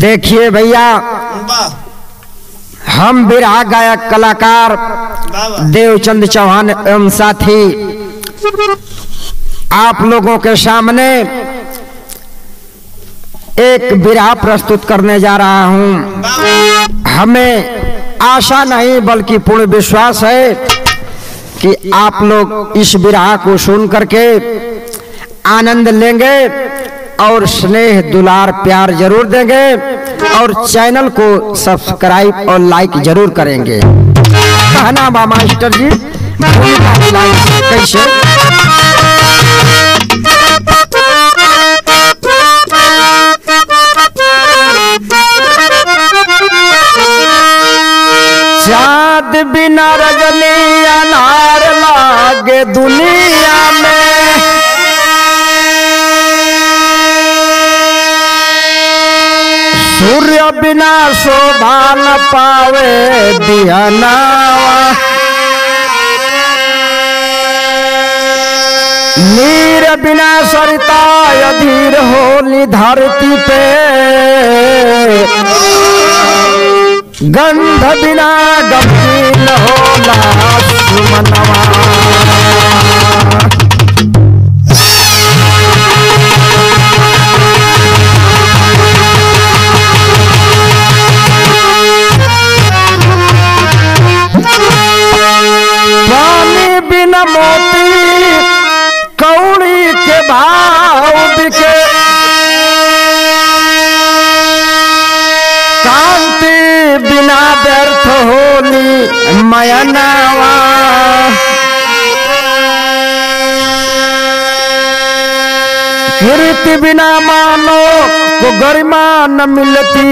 देखिए भैया, हम बिरहा गायक कलाकार देवचंद चौहान एवं साथी आप लोगों के सामने एक बिरहा प्रस्तुत करने जा रहा हूं। हमें आशा नहीं बल्कि पूर्ण विश्वास है कि आप लोग इस बिरहा को सुन करके आनंद लेंगे और स्नेह दुलार प्यार जरूर देंगे और चैनल को सब्सक्राइब और लाइक जरूर करेंगे। कहना बा मास्टर जी कैसे चाँद बिना रजनी अनार लागे दुनिया में सूर्य बिना शोभा न पावे दियाना नीर बिना सरिता अधीर होली धरती पे गंध बिना गंभीर होला सुमनवा मयनावा कीर्ति बिना मानो को गरिमा न मिलती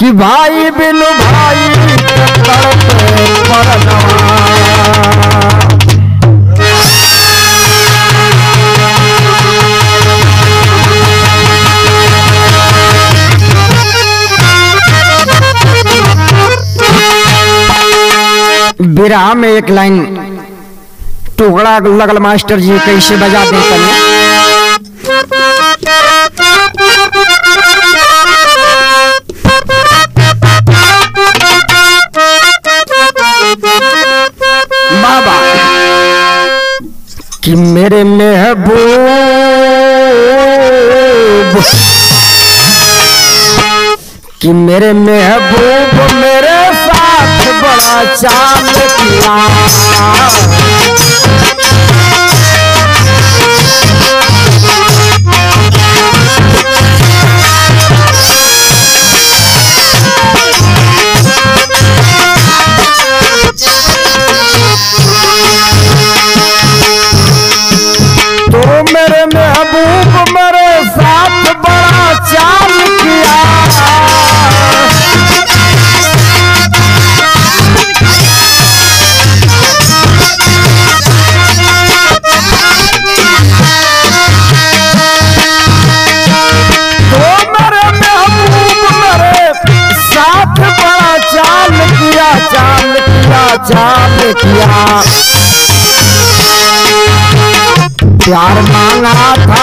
कि भाई बिनु भाई पर बिरहा में एक लाइन टुकड़ा लगल मास्टर जी कैसे बजा दे बाबा कि मेरे महबूब मेरे साथ बड़ा चाल किया तो मेरे महबूब मेरे साथ बड़ा चाल किया चाल किया प्यार मांगा था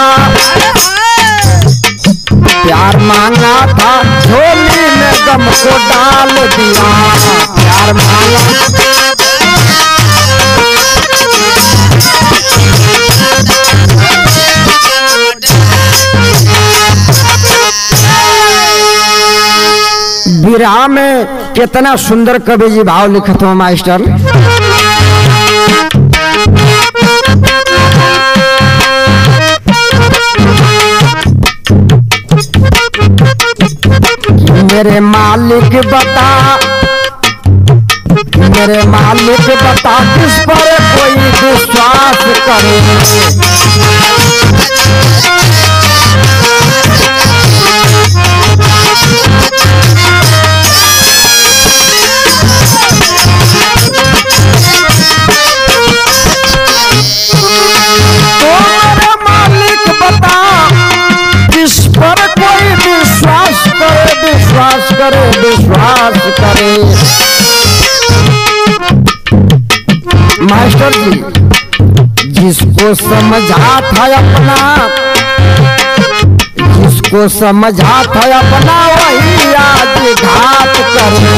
प्यार मांगा था झोली में गम को डाल दिया, प्यार मांगा बिरहा में कितना सुंदर कवि जी भाव लिखत हो मास्टर। मेरे मालिक बता, मेरे मालिक बता किस पर कोई विश्वास करे, तो मेरे मालिक बता किस पर कोई विश्वास करे, विश्वास करे, विश्वास करे। मास्टर जी जिसको समझा था अपना, जिसको समझा था अपना वही आज घात करे।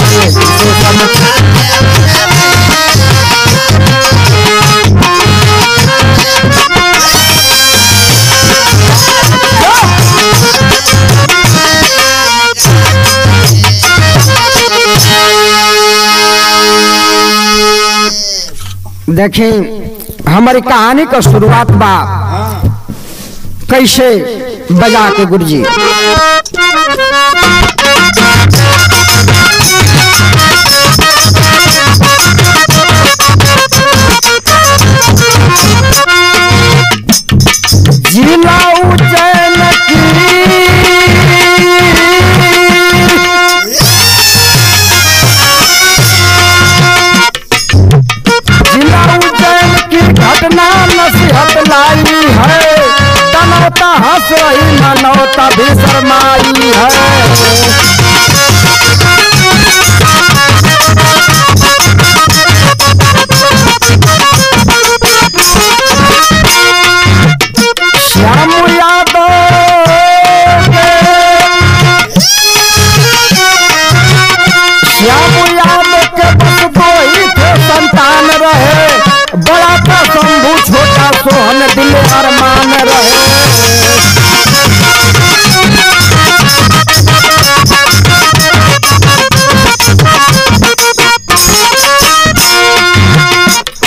देखें हमारी कहानी का शुरुआत बा कैसे बजा के गुरुजी। जिला उज्जैन हंस रही मनौता भी शर्माई है, श्यामा यादव के बस दो ही थे संतान रहे, बड़ा था शंभू छोटा सोहन दिल अरमान रहे।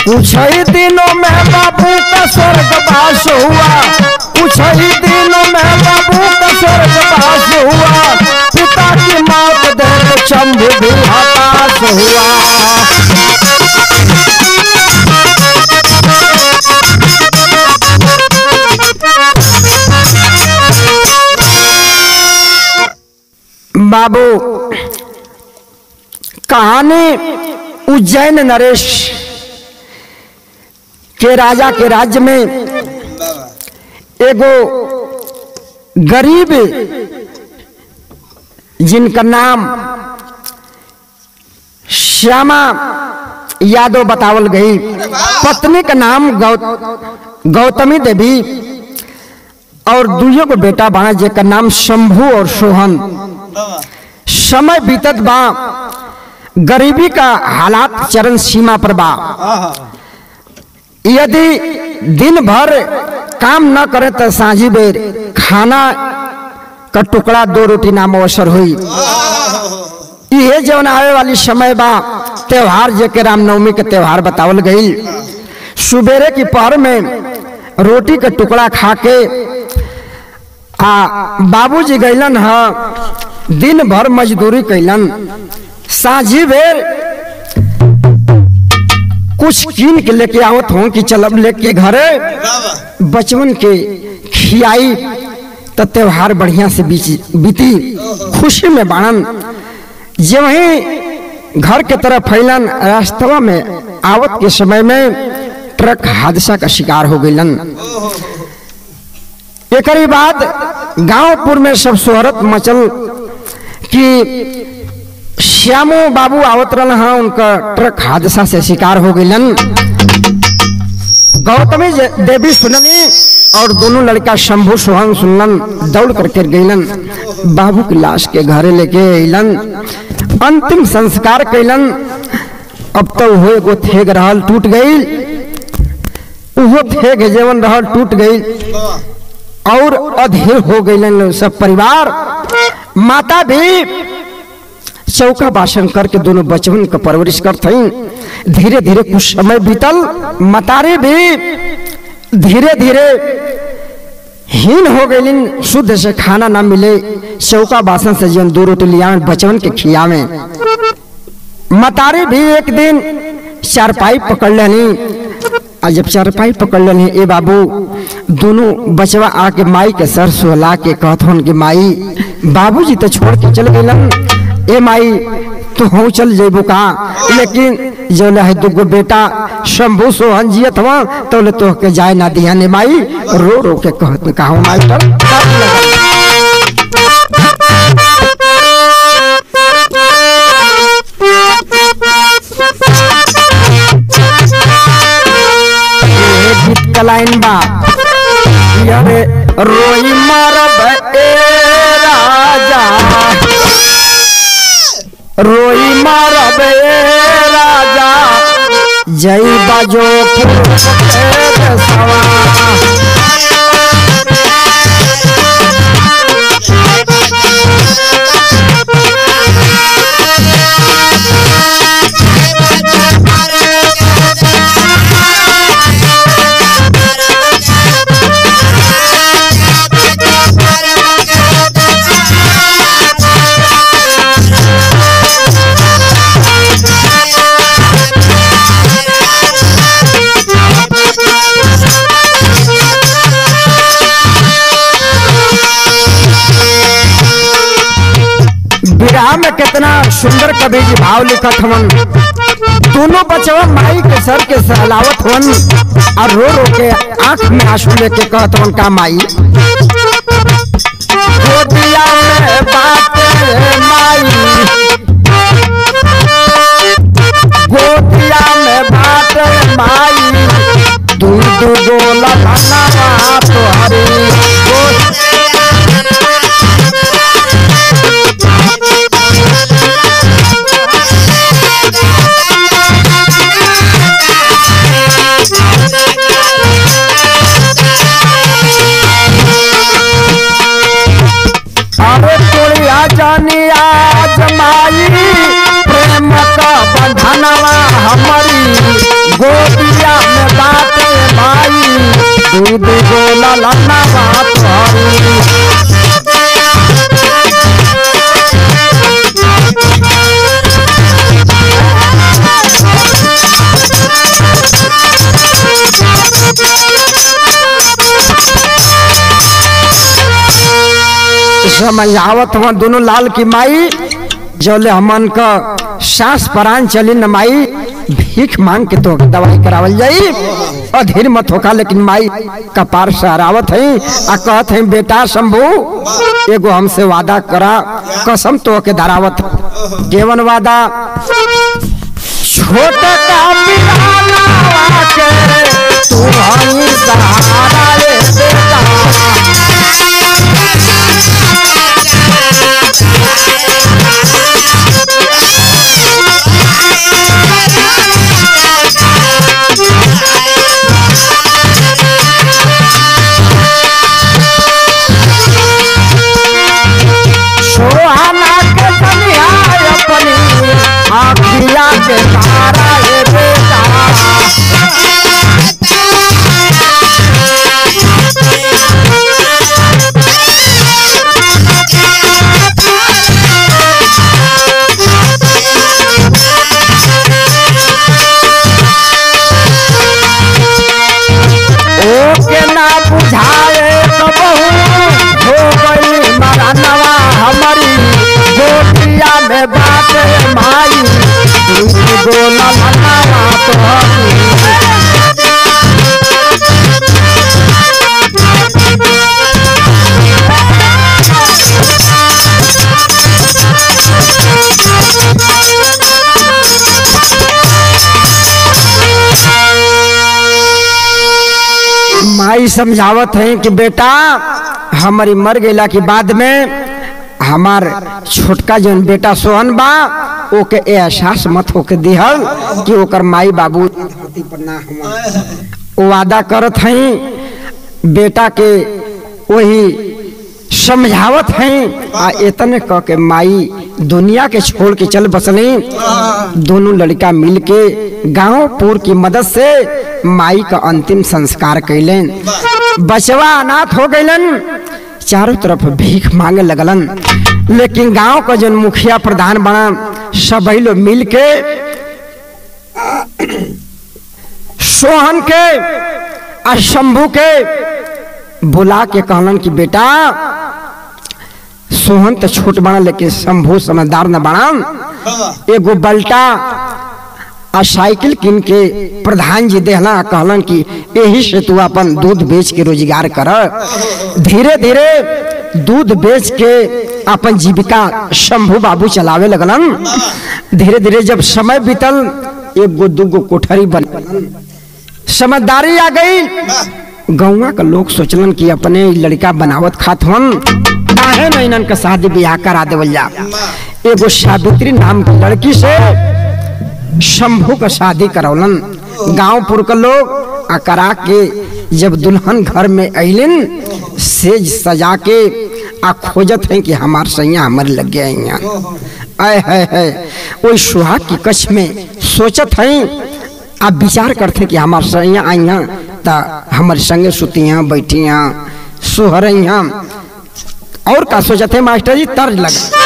कुछ ही दिनों में बाबू का स्वर्गवास हुआ, कुछ ही दिनों में बाबू का स्वर्गवास हुआ, पिता की मौत देख शंभू भी हताश हुआ। बाबू कहानी उज्जैन नरेश के राजा के राज्य में एगो गरीब जिनका नाम श्यामा यादव बतावल गई, पत्नी का नाम गौतमी देवी और दुइयों को बेटा बा जेका नाम शंभू और सोहन। समय बीतत बा, गरीबी का हालात चरम सीमा पर बा, यदि दिन भर काम न करे तो सांझी बेर खाना का टुकड़ा दो रोटी नाम अवसर हुई। ये जौन आवे वाली समय बा, त्योहार जेके रामनवमी के त्योहार बतावल गई। सुबेरे की पहर में रोटी का टुकड़ा खा के बाबूजी गैलन है, दिन भर मजदूरी कैलन, सांझी बेर कुछ कीन के लेके आवत हूँ कि चल अब लेके घरे बचपन के खियाई। तो त्योहार बढ़िया से बीती, खुशी में बाणन। जे वहीं घर के तरफ फैलन, रास्तवा में आवत के समय में ट्रक हादसा का शिकार हो गईलन। एक बाद गांवपुर में सब शोहरत मचल कि श्यामू बाबू आवत रहा हाँ, उनका ट्रक हादसा से शिकार हो गईलन। गौतमी देवी सुनली और दोनों लड़का शंभू सोहन सुनलन दौड़ करके गईलन, बाबू की लाश के घरे लेके अलन, अंतिम संस्कार कैलन। अब तो हुए गो थेग रहल टूट गई, वो थेग जेवन रहल टूट गई और अधीर हो गईलन सब परिवार। माता भी चौका भाषण करके दोनों बचपन का परवरिश करते हैं। धीरे धीरे कुछ समय बीतल, मतारे भी धीरे धीरे हीन हो गईन, शुद्ध से खाना ना मिले, चौका भाषण से जन दो रोटी लिया बचपन के खियावे। मतारे भी एक दिन चारपाई पकड़ लेनी, और जब चारपाई पकड़ लेनी ए बाबू, दोनों बचवा आके माई के सर सोहला के कहथन कि माई बाबूजी तो छोड़ के चल गईलन, ए माई तू हूँ चल जेबू कहाँ, लेकिन जो है दुगो बेटा शंभू सोहन जी अथवा तो ले तो के जाए ना दिया ने माई, रो रो के कहत कहा माई गीत कलाइन बा रोई मारब ए राजा, रोई मारब राजा जय बाजो सवा, बिरहा में कितना सुंदर कवि जी भाव लिखत हवन। दोनों बचवा माई के सर के सहलावत हवन और रो रो के आंख में आंसू लेके कहत हवन का माई हो दिया में बात माई, गोतिया में बात माई, दूर दूर गोला खाना बात हरी समय आवत हुआ दोनों लाल की माई, जोले हमन का सांस परान चली न माई, भीख मांग के तो दवाई करावल जाई, अधीर मत होका। लेकिन माई कपार सहरावत है आ कहत है बेटा शंभू एगो हमसे वादा करा, कसम तो के धरावत केवन वादा, छोटा का बिरहा के तू हमी सहारा रे बेटा, भाई समझावत है कि बेटा हमारी मर गईला के बाद में हमार छोटका जन बेटा सोहन बा ओके एहसास मत होके दिहल कि ओकर माई बाबू धरती पर ना हो। वादा करत है बेटा के वही समझावत है आ इतने कह के माई दुनिया के छोड़ के चल बसली। दोनों लड़का मिल के गाँव पूर की मदद से माई का अंतिम संस्कार कैलन। बचवा अनाथ हो गैलन, चारों तरफ भीख मांगे लगलन। लेकिन गांव का जो मुखिया प्रधान बना सभी लोग मिल के सोहन के और शंभू के बुला के कहलन कि बेटा सोहन तो छोट बना लेकिन शंभू समझदार न बना, एगो बल्टा आ साइकिल किन के प्रधान जी देहला कहलन कि यही से तू अपन दूध बेच के रोजगार कर। धीरे धीरे दूध बेच के अपन जीविका शंभू बाबू चलावे लगलन। धीरे धीरे जब समय बीतल एगो दूगो कोठरी बन समझदारी आ गई। गाँव का लोग सोचलन कि अपने लड़का बनावत खात हन काहे न इनन के शादी ब्याह करा देवल जा। एगो सावित्री नाम की लड़की से शंभू का शादी करौलन। गाँवपुर के लोग अकरा के जब दुल्हन घर में अलिन सेज सजा के आ खोजत हैं कि हमार सैया हमारे लग गया यहाँ आय है। वही सुहाग की कच्छ में सोचत हैं आ विचार करते कि हमार सैया आई हैं तो हमारे संगे सुतियाँ बैठियाँ सुहर यहाँ और का सोचत हैं। मास्टर जी तर्ज लगा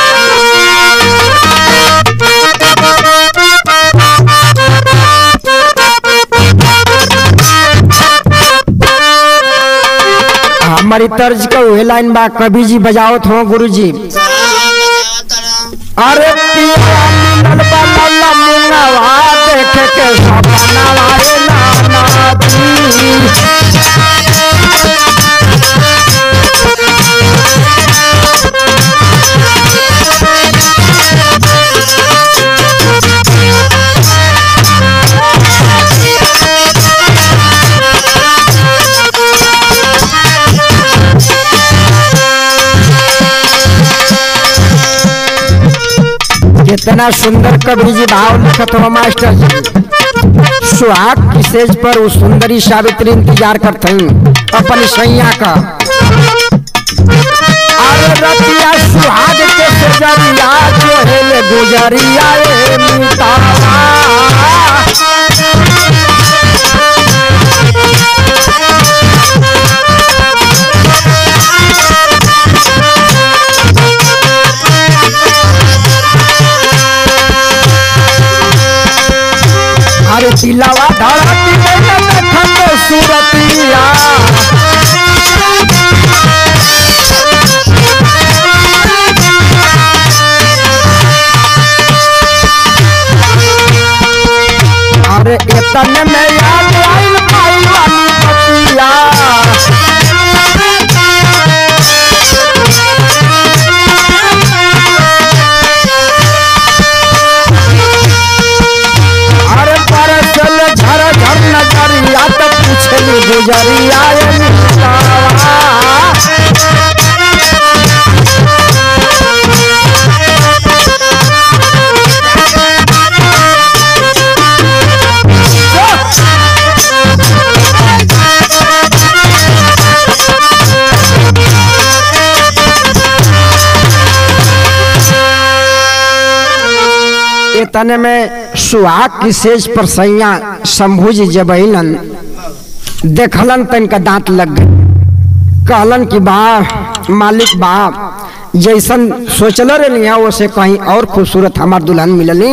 हमारी तर्ज का वह लाइन बा कभी जी बजावत हो गुरुजी। अरे पिया मिलल बा लल्ला मुंगावा देख के सपना वाले नाना दी कितना सुंदर कवि जी भाव लिखत हो मास्टर जी। सुहाग की सेज पर उस सुंदरी सावित्री इंतजार करते हैं अपन सैया का। अरे रतिया सुहाग के सजरिया जो है ले गुजरिया ए मितावा तिलावा धरती देखो सूरतिया अरे इतने में याद आई पाई वाली पतिया गुजरिया इतने में सुहाग की सेज पर सैया शंभू जी जब अलन देखलन तो इनका दांत लग गए। कहलन कि बा मालिक बा जैसन सोचल रही वैसे कहीं और खूबसूरत हमार दुल्हन मिलली।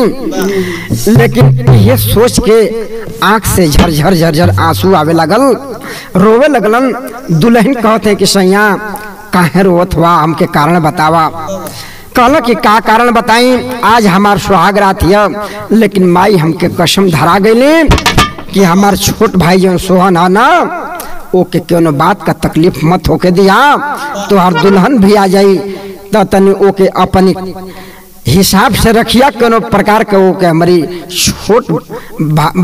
लेकिन ये सोच के आँख से झरझर झरझर आंसू आवे लगल, रोवे लगलन। दुल्हन कहते हैं कि सैया काहे रोवत हुआ हमके कारण बतावा। कहल कि का कारण बताई, आज हमार सुहाग रात है लेकिन माई हमके कसम धरा गई कि हमार छोट भाई जो सोहन है ना ओके कोनो बात का तकलीफ मत होके दिया तो हर दुल्हन भी आ जाई तो तनी ओके अपनी हिसाब से रखिया कोनो प्रकार के ओके हमारी छोट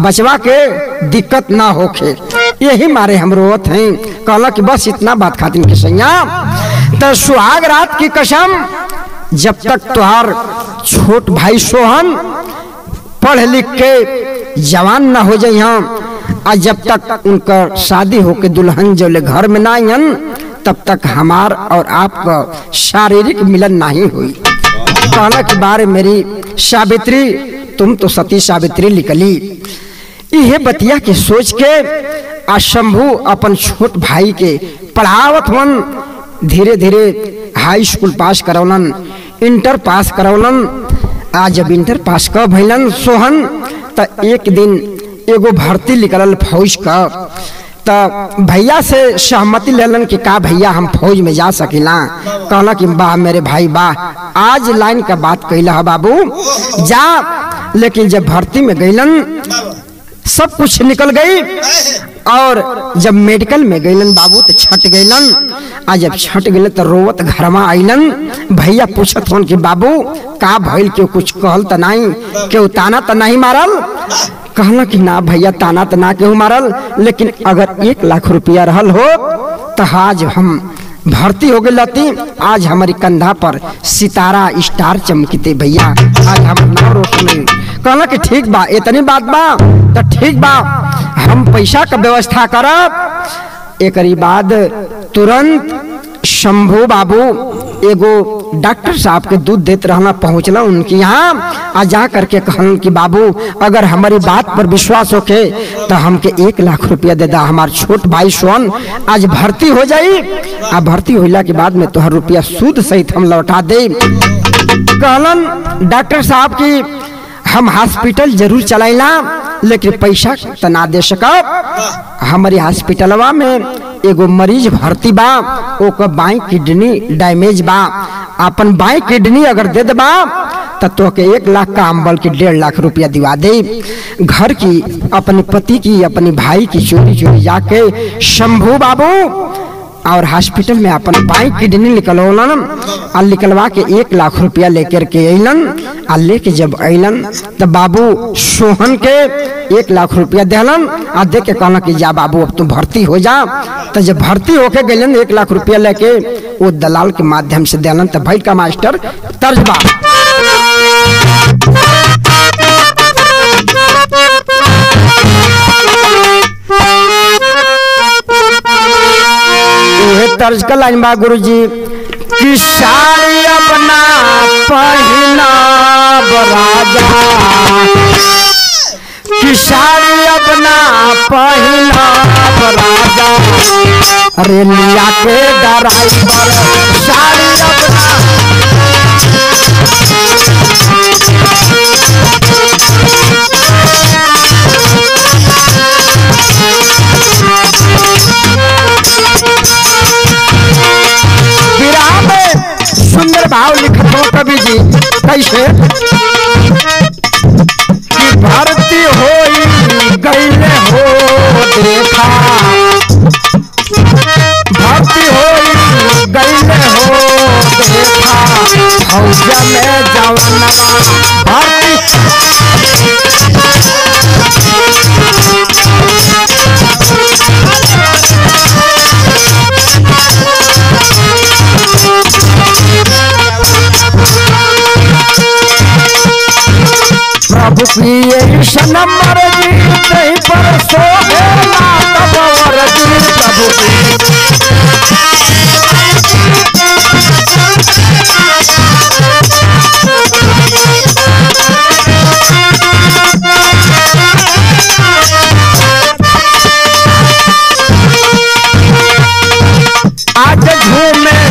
बचवा के दिक्कत ना होके। यही मारे हम रोत हैं। कहला कि बस इतना बात खातिन के सैया तो सुहाग रात की कसम, जब तक तुहार छोट भाई सोहन पढ़ लिख के जवान ना हो जाए और जब तक उनका शादी होके दुल्हन जब घर में ना आयन तब तक हमार और आपका शारीरिक मिलन नहीं हुई। कहला कि बारे मेरी सावित्री तुम तो सती सावित्री निकली। यह बतिया के सोच के आ शंभू अपन छोट भाई के पढ़ावत मन, धीरे धीरे हाई स्कूल पास करौलन, इंटर पास करौलन। आज जब इंटर पास कर भैलन सोहन तो एक दिन एगो भर्ती निकलल फौज का। तो भैया से सहमति लेलन कि का भैया हम फौज में जा सकिला। कहला कि वाह मेरे भाई वाह, आज लाइन का बात कहिला है बाबू जा। लेकिन जब भर्ती में गईलन सब कुछ निकल गई और जब मेडिकल में गईलन बाबू तो छट गईलन। आज जब छट गए तो रोवत घर में आइलन। भैया पूछत होन कि बाबू का भइल, क्यों कुछ कहल तो नहीं, क्यों ताना तो नहीं मारल? कहला कि ना भैया ताना तो ना क्यों मारल, लेकिन अगर 1 लाख रुपया रहल हो तो आज हम भर्ती हो गई लती, आज हमारी कंधा पर सितारा स्टार चमकते भैया, आज हम ना रोकनी। कहला कि ठीक बा, इतनी बात बा तो ठीक बा, हम पैसा का व्यवस्था करब। एक बाद तुरंत शंभू बाबू एगो डॉक्टर साहब के दूध देते रहना पहुँचला उनके यहाँ। आ जा करके कहन कि बाबू अगर हमारी बात पर विश्वास होके तो हमके 1 लाख रुपया दे दा, हमार छोट भाई सोन आज भर्ती हो जाई। आ भर्ती होला के बाद में तोहर रुपया सूद सहित हम लौटा दे। कहलन डॉक्टर साहब की हम हॉस्पिटल जरूर चलाइला लेकिन पैसा तो ना दे सकब। हमारी हॉस्पिटलवा में एगो मरीज भर्ती बा, ओकर बाई किडनी डैमेज बा। अपन बाई किडनी अगर दे देबा तो तोके 1 लाख का अम्बल के 1.5 लाख रुपया दिवा दे। घर की अपने पति की अपने भाई की चोरी चोरी जाके शंभू बाबू और हॉस्पिटल में अपन बाई किडनी निकलौलन और निकलवा के 1 लाख रुपया लेकर के अलन। आ लेके जब अलन तो बाबू सोहन के 1 लाख रुपया देहलन और दे के कहलन कि जा बाबू अब तुम भर्ती हो जा। तो जब भर्ती होके गलन 1 लाख रुपया लेके वो दलाल के माध्यम से देहलन। तो भाई का मास्टर तर्जबा तर्ज का लाइन बा गुरुजी कि साड़ी अपना पहिना राजा, कि साड़ी अपना पहिना राजा, रेलिया के ड्राइवर साड़ी अपना, भाव लिखत हो कवि जी कैसे कि भर्ती होई गईले हो देखा, भर्ती होई गईले हो देखा, फौजा में जवनवा नंबर नहीं पर सोहेला कबर जी प्रभु आज झूमे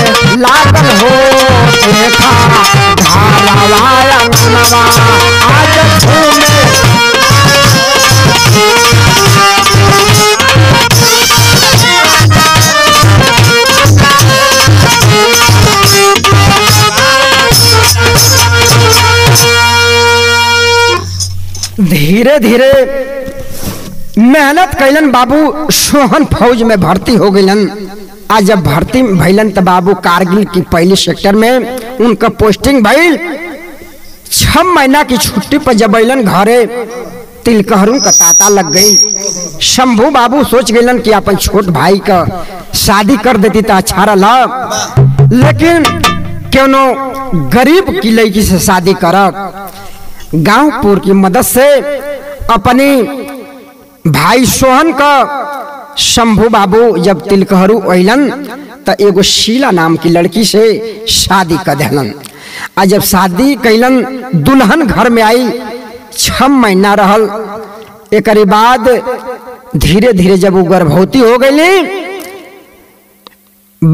लागल हो देखा धारावाया नवा, आज झूमे धीरे धीरे मेहनत कैलन बाबू सोहन फौज में भर्ती हो गईलन। आज जब भर्ती भैलन तो बाबू कारगिल की पहली सेक्टर में उनका पोस्टिंग भइल। 6 महीना की छुट्टी पर जब अलन घरे तिलकहरू का ताता लग गई। शंभू बाबू सोच गए कि अपन छोट भाई का शादी कर देती तो अच्छा रहा, लेकिन क्यों गरीब की लड़की से शादी करब। गांवपुर की मदद से अपनी भाई सोहन का शंभू बाबू जब तिलकहरू अलन तो एगो शीला नाम की लड़की से शादी कर दिलन। आ जब शादी कैलन दुल्हन घर में आई, 6 महीना रहल। एक बाद धीरे धीरे जब वो गर्भवती हो गई,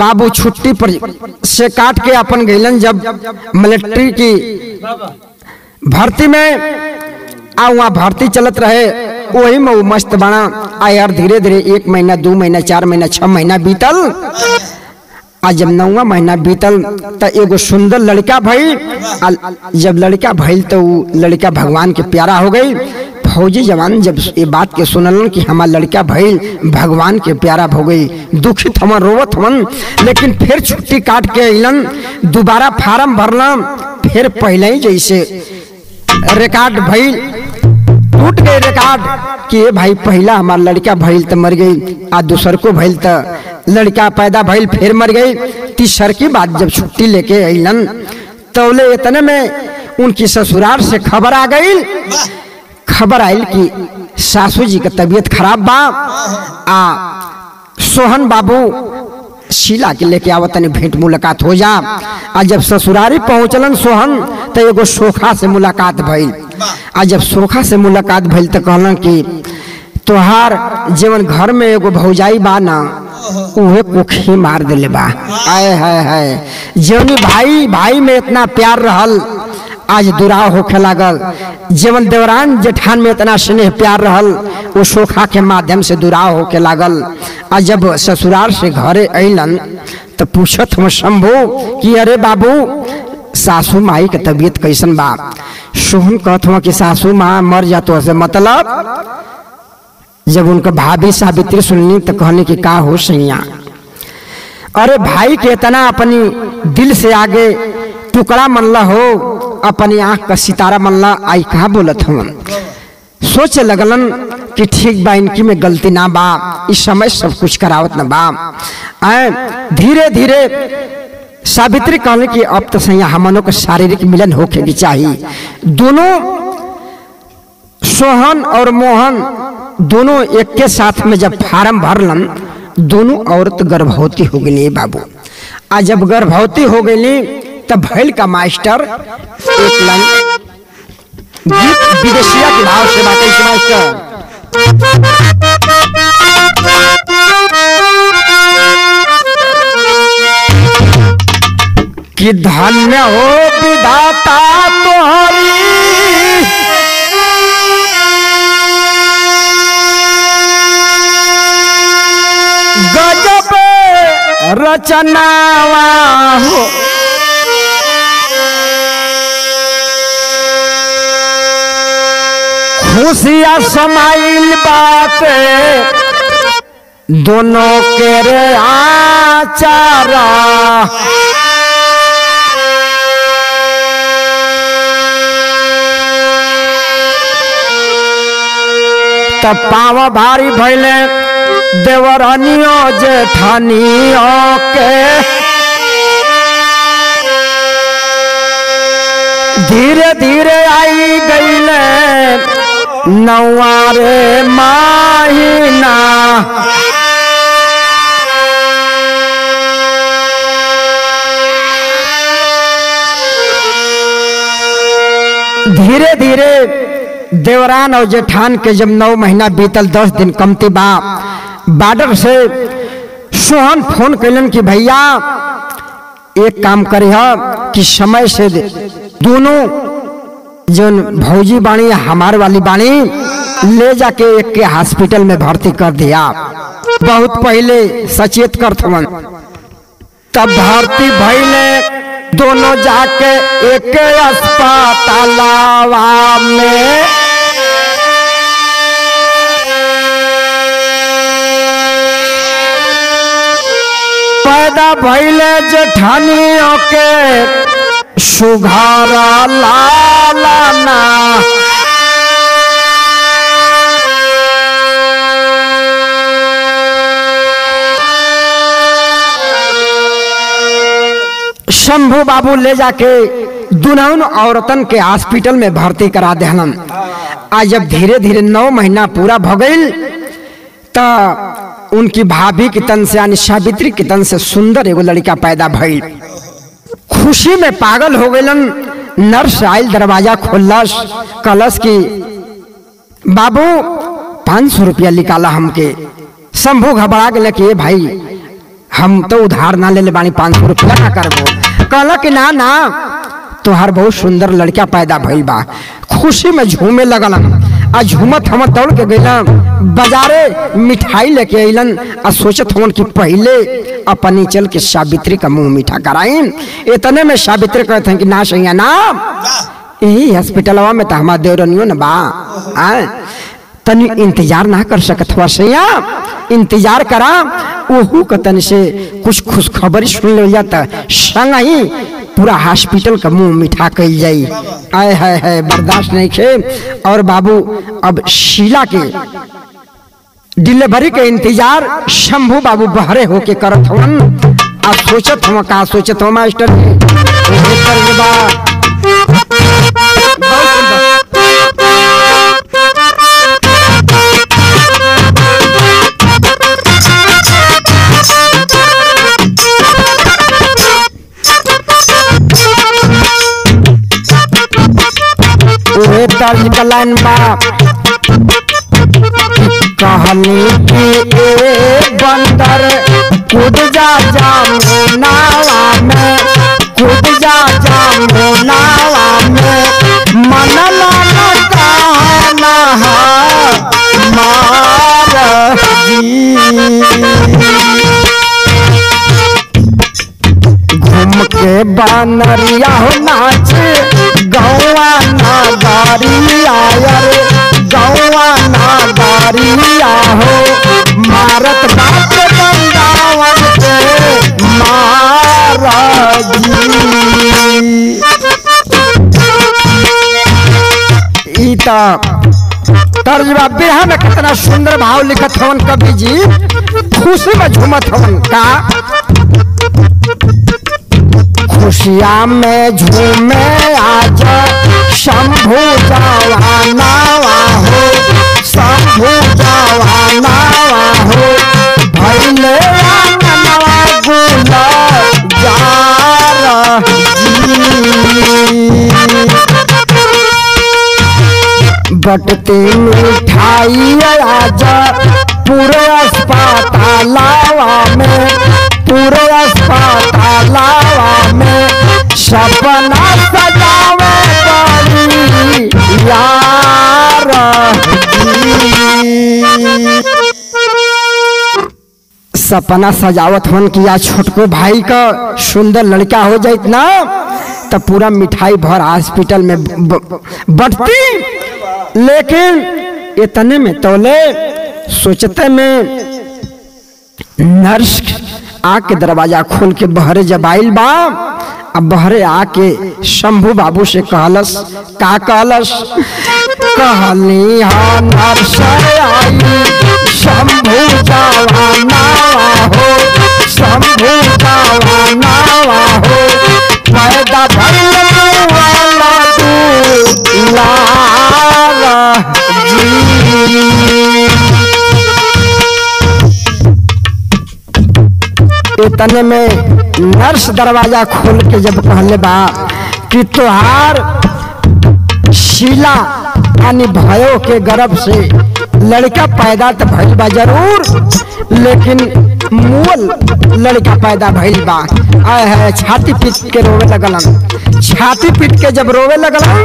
बाबू छुट्टी पर से काट के अपन गैलन जब मिलिट्री की भर्ती में। आ वहाँ भर्ती चलत रहे, वही में वो मस्त बना। आ यार धीरे धीरे 1 महीना 2 महीना 4 महीना 6 महीना बीतल। आज जब 9वां महीना बीतल तो एगो सुंदर लड़का भइल। जब लड़का भइल तो लड़का भगवान के प्यारा हो गई। फौजी जवान जब ये बात के सुनलन कि हमारा लड़का भइल भगवान के प्यारा हो गई, दुखित हमन रोवत हमन। लेकिन फिर छुट्टी काट के अलन, दोबारा फार्म भरलन, फिर पहले ही जैसे रिकॉर्ड भइल, टूट गई रिकॉर्ड कि ये भाई पहला हमारा लड़का भइल तो मर गई, आ दूसर को भइल तो लड़का पैदा भइल फिर मर गई, तीसर की बात जब छुट्टी लेके अलन तौले तो इतने में उनकी ससुराल से खबर आ गई। खबर आयल कि सासू जी का तबीयत खराब बा। आ सोहन बाबू शीला के लेके आवत, भेंट मुलाकात हो जा। आ जब ससुरारी पहुँचलन सोहन तो एगो सोखा से मुलाकात भइल। आ जब सोखा से मुलाकात भइल तो कहलन कि तोहार जीवन घर में एगो भौजाई बा ना, उहे कोखी मार दिले बा। आए हाय हाय, जीवन भाई भाई में इतना प्यार रहल, आज दुराव होके लागल। जीवन देवरान जेठान में इतना स्नेह प्यार रहल, वो सोखा के माध्यम से दुराव होके लागल। आज जब ससुराल से घरे अलन तो पूछत हम शंभू कि अरे बाबू सासू माई के तबीयत कैसन बा। सोहन कहत हम कि सासू माँ मर जातो से मतलब। जब उनका भाभी सावित्री सुननी तो कहने की का हो सैया, अरे भाई के इतना अपनी दिल से आगे टुकड़ा मनला हो, अपनी आँख का सितारा मनला, आई कहाँ बोलत हूँ। सोच लगलन कि ठीक बा, इनकी में गलती ना बा, इस समय सब कुछ करावत ना बा। आए धीरे धीरे सावित्री कहने की अब तो सैया हमनों का शारीरिक मिलन होके भी चाहिए। दोनों सोहन और मोहन दोनों एक के साथ में जब फार्म भरलन, दोनों औरत गर्भवती हो गई बाबू। आ जब गर्भवती हो गई तब भैल का मास्टर एक लन गीत विदेशिया के भाव से बातें के मास्टर कि धन्य हो विधाता तोहरी, गजब रचनावा हो, खुशियाँ समाइल बाते दोनों के रे आचारा। तब पावा भारी भैले देवरानियों जेठानियों के, धीरे धीरे आई गई नौवारे महीना। धीरे धीरे देवरान और जेठान के जब 9 महीना बीतल, 10 दिन कमती बा, बॉर्डर से सोहन फोन कैलन कि भैया एक काम करी कि समय से दोनों जो भौजी बाणी हमारे वाली बाणी ले जाके एक के हॉस्पिटल में भर्ती कर दिया, बहुत पहले सचेत कर थवन। तब भर्ती भइले दोनों जाके एक अस्पतालवा में। पैदा भैले जेठानियों के सुघारा लालना, शंभू बाबू ले जाके दुनौन औरतन के हॉस्पिटल में भर्ती करा देहलन। आज जब धीरे धीरे 9 महीना पूरा भ गई तो उनकी भाभी की तन से यानी सावित्री की तन से सुंदर एगो लड़का पैदा भई। खुशी में पागल हो गलन। नर्स आयल, दरवाजा खोलस, कलस की बाबू 500 रुपया निकाला हमके। शंभू घबरा गए कि भाई हम तो उधार ना ले ले बानी, 500 रुपया ना करबो। कहला कि ना ना, तोहर बहुत सुंदर लड़का पैदा भई बा। खुशी में झूमे लगल। आ झूमत हम दौड़ के गए बाजारे मिठाई लेके अलन। आ सोचत हन कि पहले अपनी चल के सावित्री का मुंह मीठा कराई। इतने में सावित्री कहत हैं कि ना सैया ना, यही हॉस्पिटलवा में तो हमार देवरनियो न बा, तनी इंतजार ना कर सकत हुआ सैया, इंतजार करा। ओहू कतन से कुछ खुशखबरी सुन लिया संग ही पूरा हॉस्पिटल का मुंह मीठा कई जाई। आय हाय हाय, बर्दाश्त नहीं खे। और बाबू अब शीला के डिलीवरी के इंतजार शंभू बाबू बहरे होके करत हवन। आप सोचत हम का सोचत हम मास्टर कलन बाप कहनी की बंदर खुद जा जामुनावा में, खुद जा जामुनावा में मनला न कहना मारगी। घूम के बनरिया हो नाच गौवा नादारिया यार, गौवा नादारिया हो मारत बात बंगावन से मारगी। इता तर्जबा बिरहा में कितना सुंदर भाव लिखत हवन कवि जी। खुशी में झूमत हवन का, खुशिया में झूमे आजा शंभू चौहाना हो, शंभू चौहाना हो भैले आंगनवा गुला जा रही। बटते मिठाई आजा पूरे अस्पतालावा में, पूरे अस्पतालावा में सपना सजावे बड़ी यार जी। सपना सजावत होन कि या छोटको भाई का सुंदर लड़का हो जाए इतना तो पूरा मिठाई भर हॉस्पिटल में बटती। लेकिन इतने में तोले सोचते में नर्स आके दरवाजा खोल के बहरे जब आइल बा। अब बहरे आके शंभू बाबू से कहलस, का कहलस, कहली हाँ नर्स आई शंभू चौहाना हो, शंभू चौहाना हो पैदा भैया दुलारा जी। इतने में नर्स दरवाजा खोल के जब कहले बा कि तोहार शीला यानी भयो के गर्भ से लड़का पैदा तो भइल बा जरूर, लेकिन मूल लड़का पैदा भइल बा। आय है, छाती पीट के रोवे लगलन। छाती पीट के जब रोवे लगलन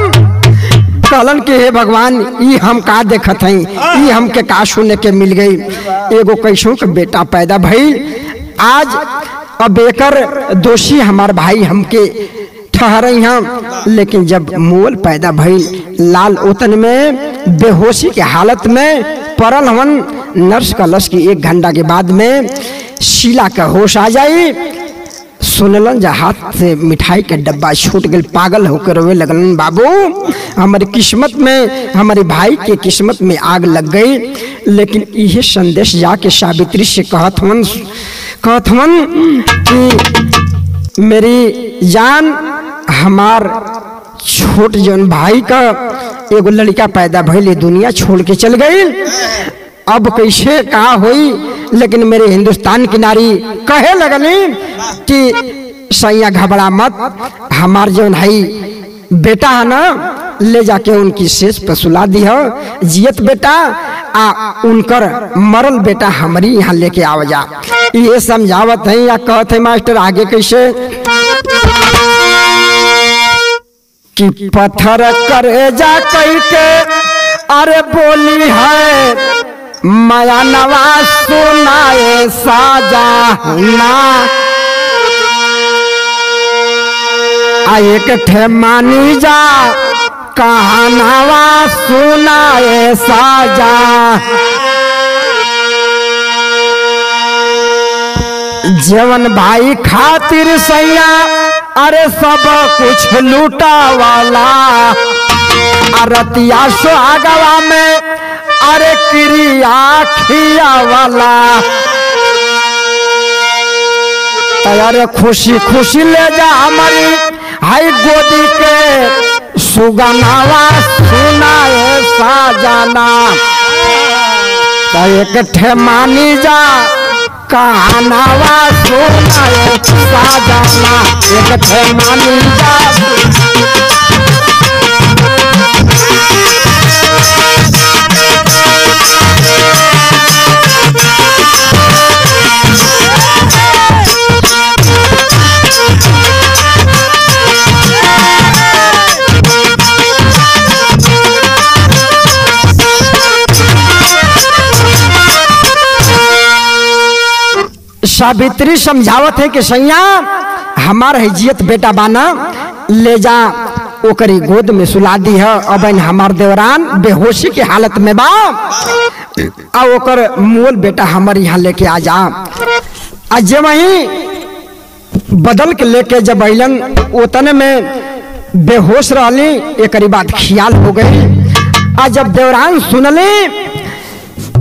कहलन कि हे भगवान, ये हम का देखत हई, ये हमके का सुने के मिल गई, एगो कैसों के बेटा पैदा भइल। आज अब एकर दोषी हमार भाई हमके ठहरई हम। लेकिन जब मोल पैदा भइल लाल उतन में बेहोशी के हालत में परल हवन। नर्स का लश की 1 घंटा के बाद में शीला का होश आ जाई। सुनलन जा हाथ से मिठाई के डब्बा छूट गई। पागल होकर रोवे लगलन, बाबू हमारी किस्मत में, हमारे भाई के किस्मत में आग लग गई। लेकिन यह संदेश जाके सावित्री से कहत हवन कि मेरी जान, हमार छोट जन भाई का एगो लड़का पैदा भइले, दुनिया छोड़ के चल गई। अब कैसे का हुई, लेकिन मेरे हिंदुस्तान की नारी कहे लगली कि सैया घबरा मत, हमार जन भाई बेटा है ना, ले जाके उनकी शेष पसुला दी हो, जियत बेटा आ उनकर मरल बेटा हमारी यहाँ लेके आव जा। ये समझावत है या कहते मास्टर आगे कैसे कि पत्थर करे जा कह के, अरे बोली है माया नवा सुनाए साजा ना, एक ठे मानी जा कहानवा सुनाए साजा। जीवन भाई खातिर सैया अरे सब कुछ लूटा वाला, अरतिया सुहागवा में अरे क्रिया खिया वाला, अरे खुशी खुशी ले जा हमारी हाई गोदी के सुगनावा सुनाए साजना। एक ठे मानी जा कहानवा सुनाए साजना, एक ठे मानी जा। सावित्री समझावत है कि सैया हमार हैजियत बेटा बाना, ले जा ओकरी गोद में सुला दी है। अब इन हमार देवरान बेहोशी की हालत में बा, और ओकर मूल बेटा हमार यहाँ लेके आ जा। आज वही बदल के लेके जब अलन उतने में बेहोश रहली, एकरी बात ख्याल हो गई। आज जब देवरान सुनली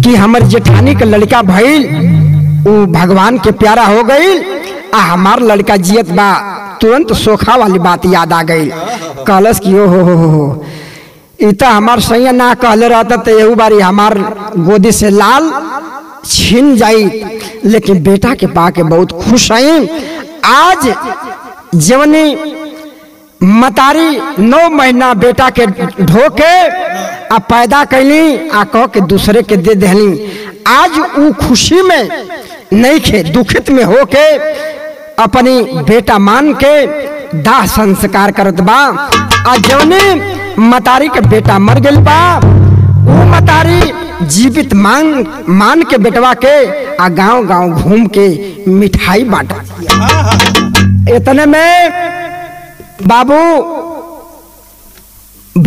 कि हमार जेठानी का लड़का भइल, वो भगवान के प्यारा हो गई, आ हमार लड़का जियत बा, तुरंत सोखा वाली बात याद आ गई। कहलस कि ओ हो इत हमार सैया ना कहले रहता तो एहू बारी हमार गोदी से लाल छीन जाई, लेकिन बेटा के पाके बहुत खुश आई। आज जवनी मतारी 9 महीना बेटा के ढोके आ पैदा कैली, आ कह के दूसरे के दे देली। आज वो खुशी में नहीं खे, दुखित में होके अपनी बेटा मान के दाह संस्कार करत बा। अजोने मतारी के बेटा मर गई बा, वो मतारी जीवित मान के बेटवा के आ गाँव गाँव घूम के मिठाई बांटा। इतने में बाबू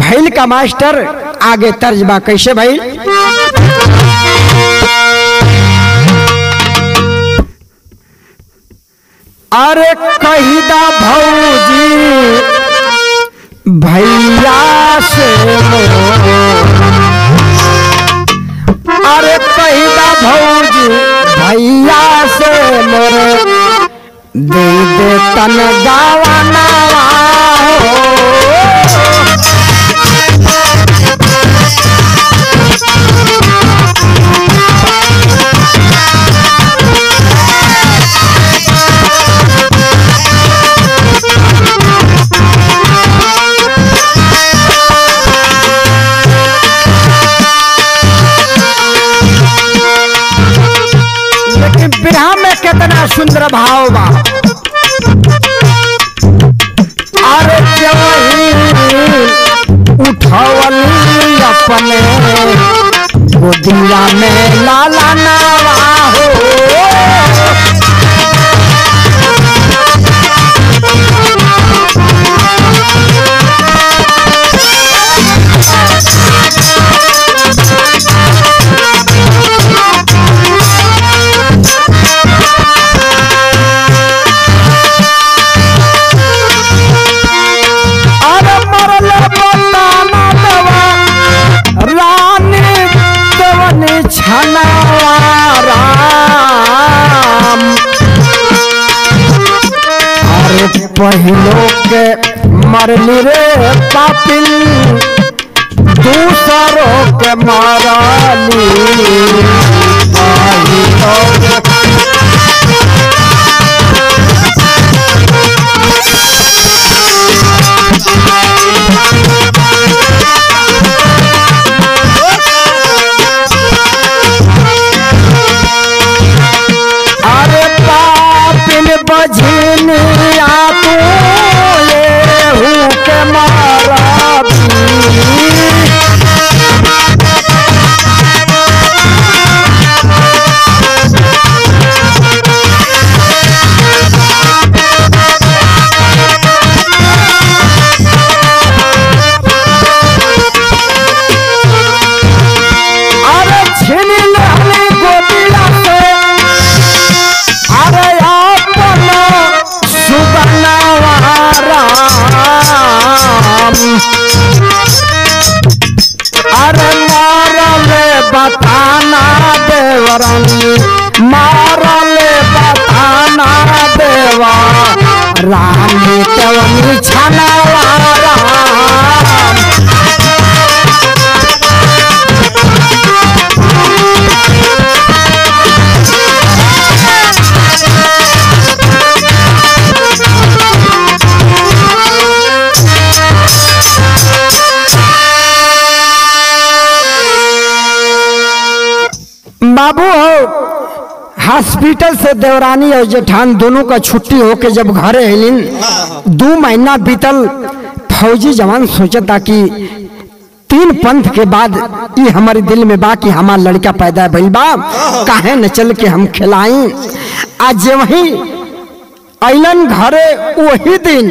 भैल का मास्टर आगे तर्जमा कैसे भाई। अरे कहिदा भौजी भैया से मोर, अरे कहिदा भौजी भैया से मोर, दे दे तन गावाना सुंदर भाव बा। अरे उठवली अपने गोदिया में लाला नावा हो, पहलो के मरली रे पापिल दूसरों के माराली अरे पापिल बजनी बाबू हॉस्पिटल से देवरानी और जेठान दोनों का छुट्टी होके जब घर अलिन 2 महीना बीतल फौजी जवान सोचता कि 3 पंथ के बाद ये हमारे दिल में बा कि हमार लड़का पैदा भइल बा काहे न चल के हम खिलाई। आज वही अलन घरे वही दिन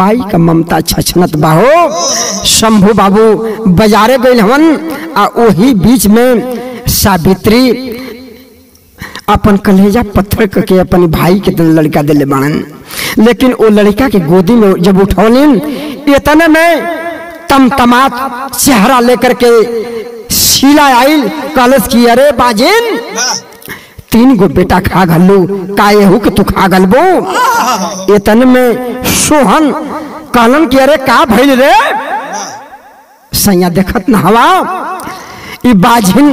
माई का ममता छछनत बाहो शंभू बाबू बाजारे गइल हवन आ वही बीच में सावित्री अपन कलेजा पत्थर के अपने भाई के तो लड़का दिले बाणन लेकिन वो लड़का के गोदी में जब उठौलिन इतने में तमतमात चेहरा लेकर के शीला आई कलश की अरे बाजिन 3 गो बेटा खा घल्लू काहे हो कि तू खा गलबो। इतने में सोहन कहलन कि अरे का भइल रे सैया देखत न हवा ई बाजिन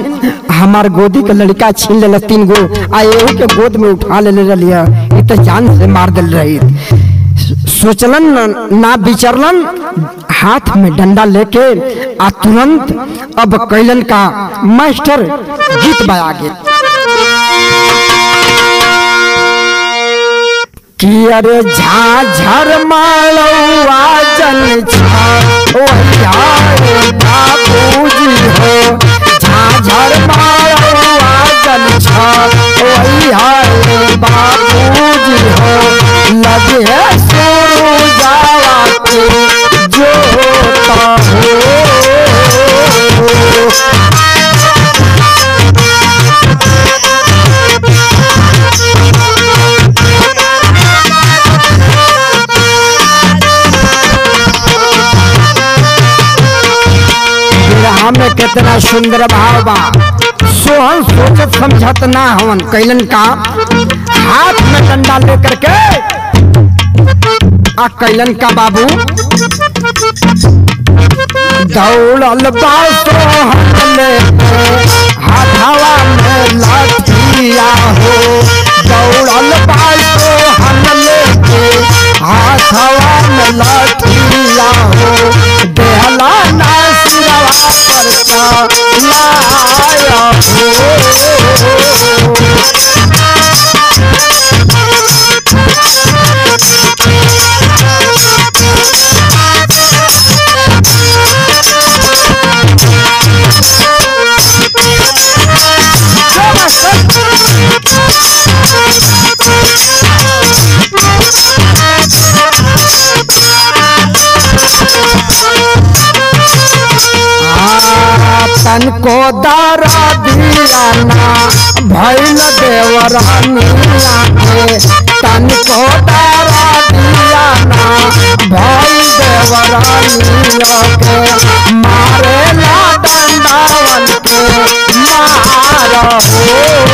हमार गोदी का लड़का छीन लेला 3 गो आयो के गोद में उठा ले लिया ई त जान से मार दिल रही। सोचलन ना विचरलन हाथ में डंडा लेके आ तुरंत अब कैलन का मास्टर गीत बजा गए कि अरे झाझर मालौआ जन छा ओ यार बाबूजी हो झाझर मालौआ जन छा ओ यार बाबूजी हो लगे सुरू जावा के जो होता हो में कितना सुंदर भाव बा। सोहन सोचत समझत ना हवन कैलन का हाथ में डंडा लेकर के आ कैलन का बाबू दौड़ल बा सोहन ले हाथवा में लाठिया हो दौड़ल बा सोहन ले हाथवा में लाठिया हो देहला ना परचा लाया को दारा दिया ना भैल देवरानी आके तन को दारा दिया ना भैल देवरानी आके मारे ना डंडावन के मारा हो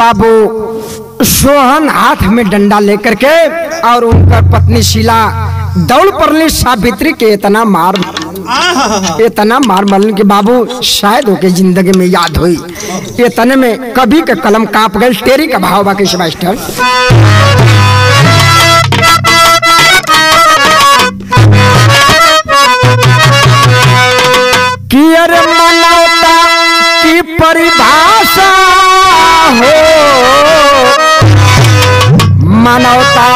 बाबू सोहन हाथ में डंडा लेकर के और उनका पत्नी शीला दौड़ पड़ने सावित्री के इतना मार मरने के बाबू शायद होके जिंदगी में याद हुई। इतने में कभी का कलम कांप गए, तेरी का भाव बाकी सेमेस्टर कियर मनौता की परिभाषा हो, मनौता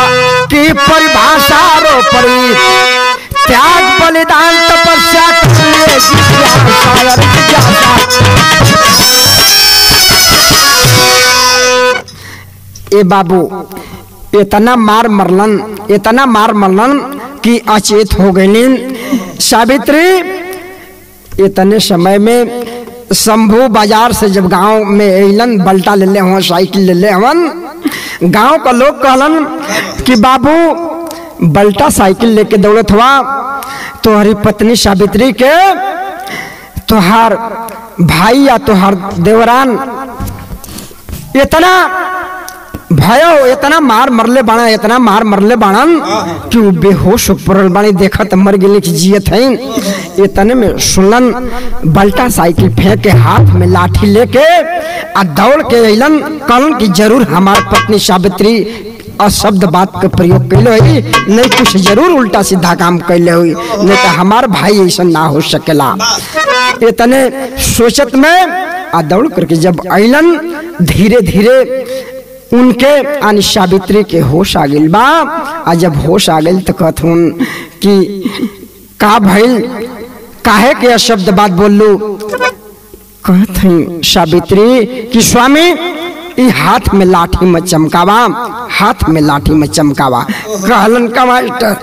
की परिभाषा रो परी त्याग बलिदान तपस्या ए बाबू इतना मार मरलन कि अचेत हो गई सावित्री। इतने समय में शंभू बाजार से जब गांव में एलन बल्टा ले हवन, साइकिल ले हवन, गांव का लोग कहलन कि बाबू बल्टा साइकिल लेके दौड़त हुआ, तोहरी पत्नी सावित्री के तोहार भाई या तोहार देवरान इतना भयो, इतना मार मरले बाणन कि बेहोश पड़ल बाणी, देखा तो मर गए कि जियत है। इतने में सुनलन बल्टा साइकिल फेंक के हाथ में लाठी लेके आ दौड़ के अलन, कलन कि जरूर हमार पत्नी सावित्री अशब्द बात का प्रयोग कैले हुई, नहीं कुछ जरूर उल्टा सीधा काम कैले हुई, नहीं तो हमार भाई ऐसा ना हो सकेला। इतने सोचत में आ दौड़ करके जब अलन धीरे धीरे उनके यानी सावित्री के होश आ गई बा। आ जब होश आ गई तो कहथुन कि का भइल, काहे के अशब्द बात बोलू। कहथुन सावित्री कि स्वामी ई हाथ में लाठी में चमकावा। कहलन का मास्टर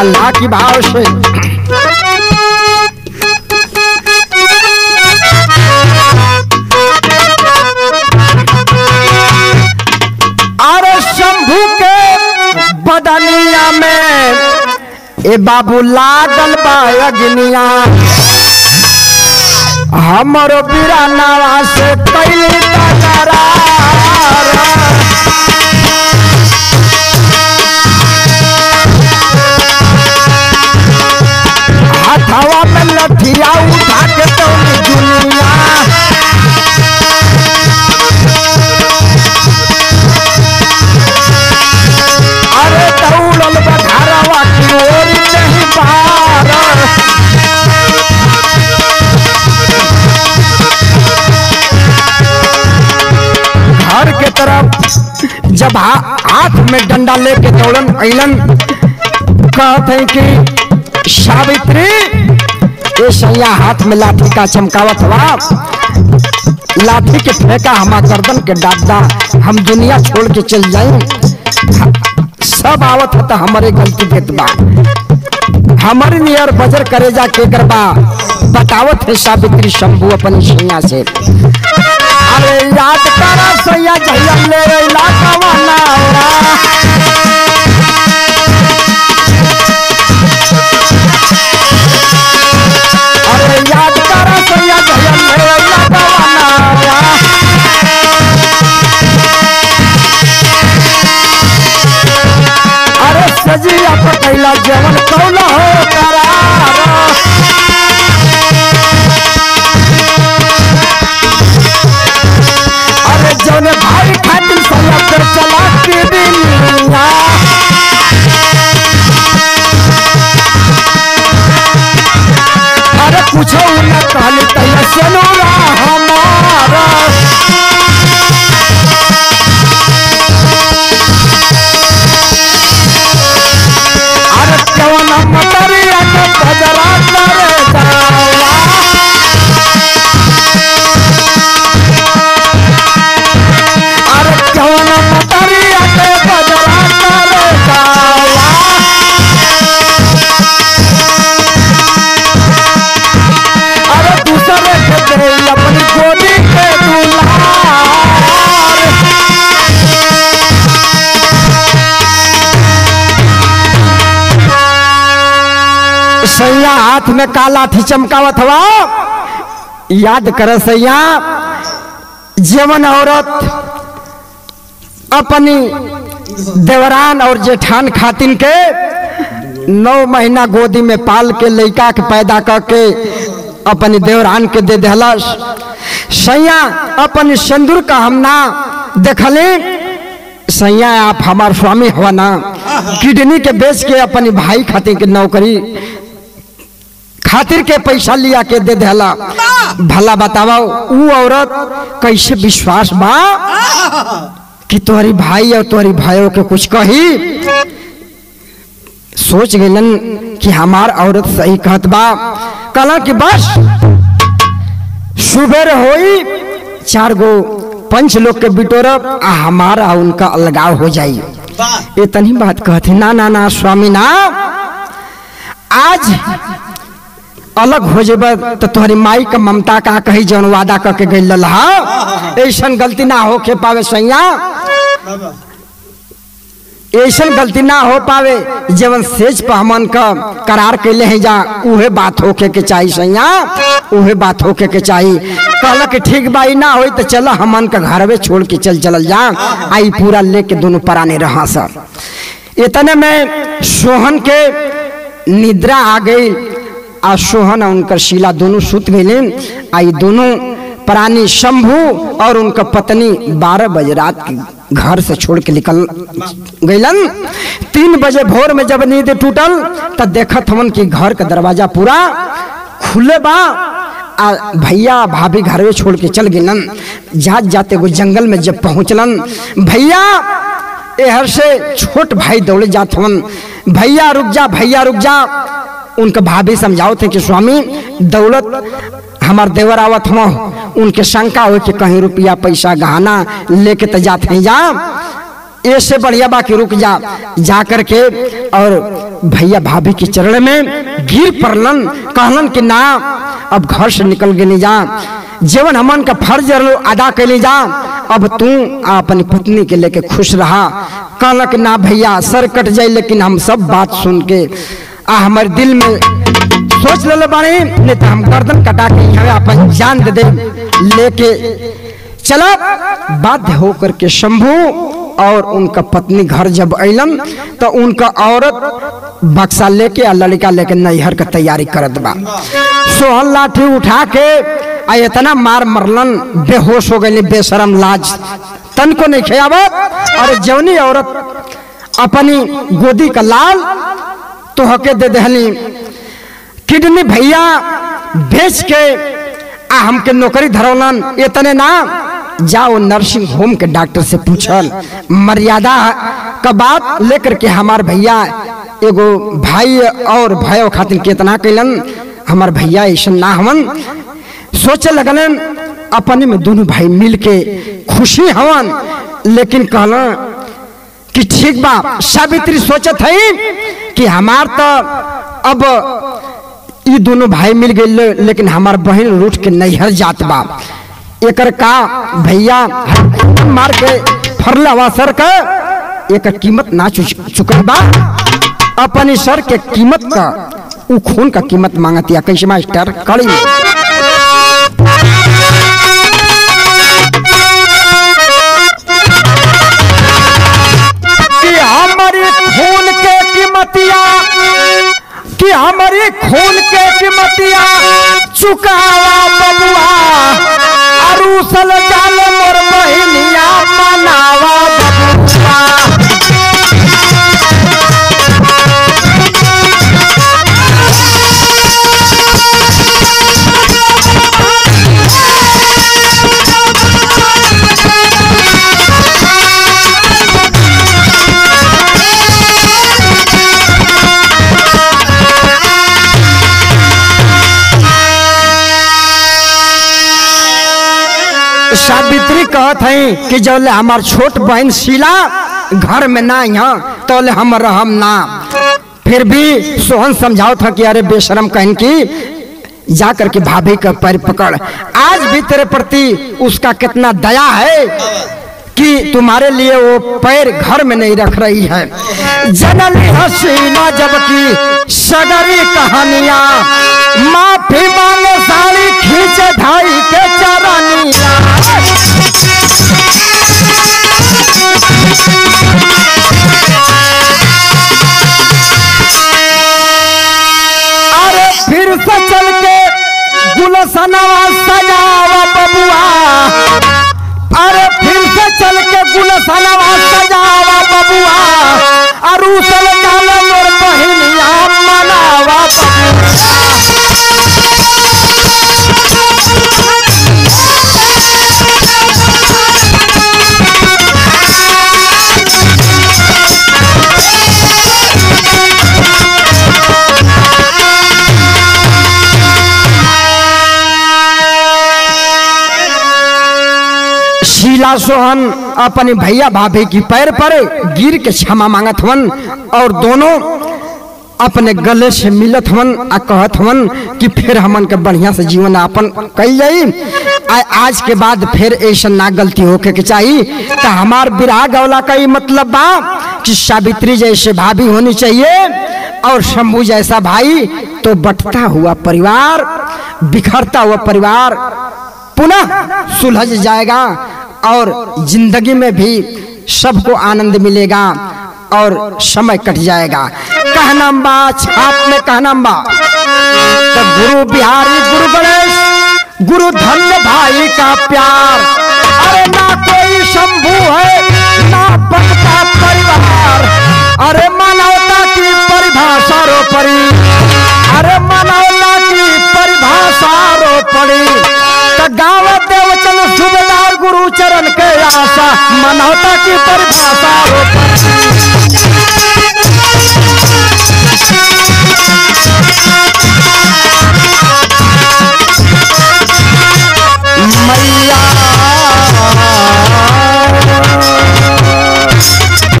अल्लाह की भाव से बदनिया में ए बाबू लागल बा अग्निया, हमरो बिरानावा से कैल तकरार, हथवा में लठिया उठा के तोनी दुनिया, घर के तरफ जब हाथ में डंडा लेके दौड़न अलन। कहते हैं कि सावित्री ये सैया हाथ में लाठी का चमकावत हुआ, लाठी के फेंका हमा गर्दन के डाटा, हम दुनिया छोड़ के चल जाए, सब आवत है तो हमारे गलती देतबा, हमारे नियर बजर करेजा के करबा, बतावत है सावित्री शंभू अपन सैया से। अरे याद करा सैया जहिया ले इलाका वाला औरा, अरे याद करा सैया जहिया ले इलाका वाला औरा, अरे सजिया पकैला जवन कौला हो करारा, जौने भाई खातिर सैया कर चला के दिनिया, अरे कुछो न कहली तैया सुनोला हमारा, अरे कौन मतरिया के बजरा करे सैया हाथ में काला थी चमकावत हवा। याद कर सैया जवन औरत अपनी देवरान और जेठान खातिन के 9 महीना गोदी में पाल के लड़का के पैदा करके अपनी देवरान के दे दिलस सैया अपन सिंदूर का हम ना देखले सैया आप हमार स्वामी हो ना किडनी के बेच के अपने भाई खातिर के नौकरी खातिर के पैसा लिया के दे दिला भला बताओ वो औरत कैसे विश्वास बा कि तुम्हारी भाई और तुम्हारी भाइयों के कुछ कही सोच गलन कि हमार औरत सही कहत बा। कला कि बस सुबह होई 4 गो पंच लोग के बिटोरब आ हमारा उनका अलगाव हो जाये इतनी बात कहते ना ना ना स्वामी ना आज अलग हो जेब तो तुम्हारी माई का ममता का कही जन वादा करके गई लल्हा ऐसा गलती ना हो के पावे सैया ऐसा गलती ना हो पावे जवन सेज पहमन का करार के ले जा उहे बात होके के चाहिए सैया उहे बात होके के चाहिए कहला कि ठीक बाई ना हो तो चला हमन का घर में छोड़ के चल जा आई पूरा लेके दोनों पराने रहा सर। इतने में सोहन के निद्रा आ गई आ सोहन और उनका शीला दोनों सूत गए आई दोनों प्राणी शंभू और उनका पत्नी 12 बजे रात घर से छोड़ के निकल गईलन। 3 बजे भोर में जब नींद टूटल तो देखत हमन कि घर का दरवाजा पूरा खुले बा आ भैया भाभी घर में छोड़ के चल गईलन। जाते वो जंगल में जब पहुँचलन भैया एहर से छोट भाई दौड़े जात हवन भैया रुक जा उनका भाभी समझाओ थे कि स्वामी दौलत हमार देवर आवत हो उनके शंका हो कि कहीं रुपया पैसा गहना लेके तो जाते हैं जा ऐसे बढ़िया बाकी रुक जा जा करके और भैया भाभी के चरण में गिर पड़लन कहलन कि ना अब घर से निकल के नहीं जा जीवन हमन का फर्ज अदा कर ले जा अब तू अपनी पत्नी के लेके खुश रहा कहलक ना भैया सर कट जाए लेकिन हम सब बात सुन के हमारे दिल में सोच ले बानी नहीं तो हम गर्दन कटा के हमें अपन जान दे लेके चला। बाध्य होकर के शंभू और उनका पत्नी घर जब अलन तो उनका औरत बक्सा लेके और लड़का लेके नैहर का तैयारी करत बा। सोहन लाठी उठा के आ इतना मार मरलन बेहोश हो गई बेशरम लाज तन को नहीं खियावत और जवनी औरत अपनी गोदी का लाल तो हके दे दहली किडनी भैया बेच के आ हमके नौकरी धरौलन इतने ना जाओ नर्सिंग होम के डॉक्टर से पूछल मर्यादा का बात लेकर के हमार भैया एगो भाई और भाइयों खातिर कितना कैलन हमार भैया ऐसा ना हवन सोचे लगन अपने में दोनों भाई मिल के खुशी हवन लेकिन कहना कि ठीक बा। सावित्री सोचत है कि हमार तो अब ये दोनों भाई मिल गए लेकिन हमार बहन रूठ के नैहर जात बा एकर का भैया मार के फरला वासर का एकर कीमत ना चुका बा अपने सर के कीमत का उ खून का कीमत मांगतिया कैसे मास्टर करी कि हमारी खून के कीमतिया चुकावा बबुआ अरुसल जाल मोर बहिनिया मनावा बबुआ सावित्री कहत है कि जब हमार छोट बहन शीला घर में ना यहाँ तो हम रहम ना फिर भी सोहन समझाओ था कि अरे बेशरम कहन की जा करके भाभी का पैर पकड़ आज भी तेरे प्रति उसका कितना दया है कि तुम्हारे लिए वो पैर घर में नहीं रख रही है। जनली हसीना जबकि सगरी कहानियाँ माफी मांगो सारी खींचे धाई के चरनिया से चल के गुलसनवा सजावा बबुआ, अरे फिर से चल के गुलसनवा सजावा बबुआ, अरु चल जाल मोर बहिनिया मनावा बबुआ। शीला सोहन अपने भैया भाभी की पैर पर गिर के क्षमा मांगत हवन और दोनों अपने गले से मिलत हवन आ कहत हवन कि फिर हमन के बढ़िया से जीवन यापन कल जाई। आज के बाद फिर ऐसा ना गलती होके के चाहिए। तो हमार बिरहा गौला का ही मतलब बा कि सावित्री जैसे भाभी होनी चाहिए और शंभू जैसा भाई। तो बटता हुआ परिवार, बिखरता हुआ परिवार पुनः सुलझ जाएगा और जिंदगी में भी सबको आनंद मिलेगा और समय कट जाएगा। कहनाम्बा छाप में कहनाम्बा। तो गुरु बिहारी गुरु गणेश गुरु धन्य भाई का प्यार, अरे ना कोई शंभू है ना बनता परिवार, अरे मानवता की परिभाषा रो पड़ी, अरे मानवता की परिभाषा रो पड़ी। गाँव देवचंद सुबेदार गुरु चरण के आशा, मानवता की परिभाषा।